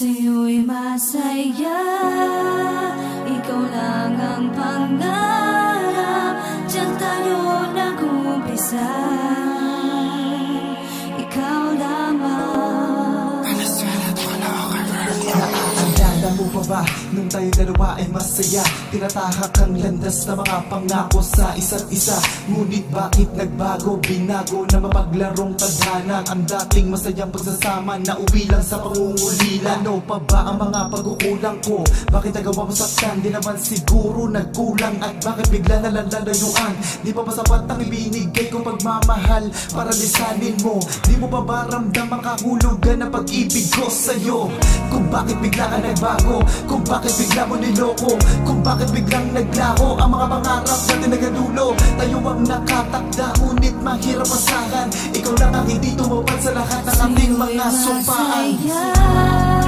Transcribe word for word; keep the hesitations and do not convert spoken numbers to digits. Sa'yo'y masaya, ikaw lang ang pangarap, diyan tayo nag-umpisa. Ikaw lamang. Handa na mo pa ba nung tayo'y dalawa ay masaya? Tinatahak ang landas na mga pangako sa isa't isa. Ngunit bakit nagbago, binago na mapaglarong tadhana? Ang dating masayang pagsasama na uwi lang sa pangungulila. Ano pa ba ang mga pagkukulang ko? Bakit nagawa mo saktan? Di naman siguro nagkulang. At bakit bigla nalalayuan? Di pa ba sapat ang ibinigay kong pagmamahal para lisanin mo? Di mo pa ba ramdam ang kahulugan ng pag-ibig ko sa'yo? Kung bakit bigla ka nagbago? Kung bakit bigla mo niloko? Kung bakit Bakit biglang naglaho ang mga pangarap natin nagadulo? Tayo ang nakatakda, ngunit mahirap masahan. Ikaw lang ang hindi tumupad sa lahat ng ating mga sumpaan.